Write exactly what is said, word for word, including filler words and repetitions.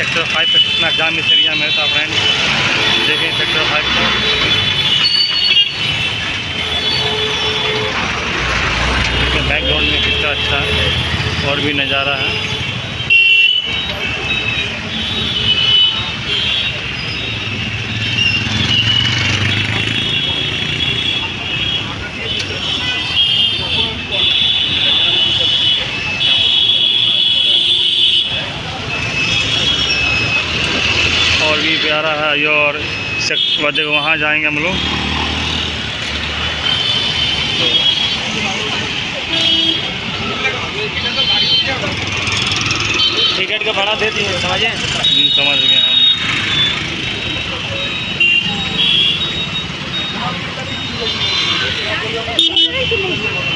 Sector five का कितना exam miss area में था फ्रेंड, देखें सेक्टर फाइव का। बैकग्राउंड में कितना अच्छा और भी नज़ारा है। प्यारा है ये, और सेक्टर वहाँ जाएंगे हम लोग। टिकट का भाड़ा दे दिए, समझे? समझ गए हम। नहीं, नहीं।